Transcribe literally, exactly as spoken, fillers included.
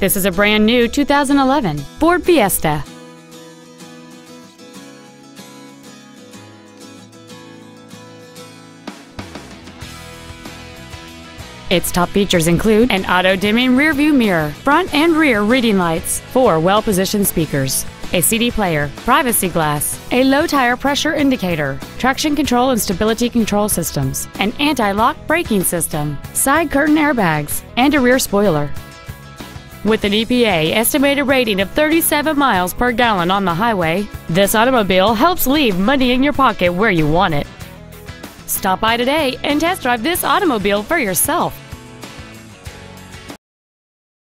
This is a brand new two thousand eleven Ford Fiesta. Its top features include an auto-dimming rearview mirror, front and rear reading lights, four well-positioned speakers, a C D player, privacy glass, a low-tire pressure indicator, traction control and stability control systems, an anti-lock braking system, side curtain airbags, and a rear spoiler. With an E P A estimated rating of thirty-seven miles per gallon on the highway, this automobile helps leave money in your pocket where you want it. Stop by today and test drive this automobile for yourself.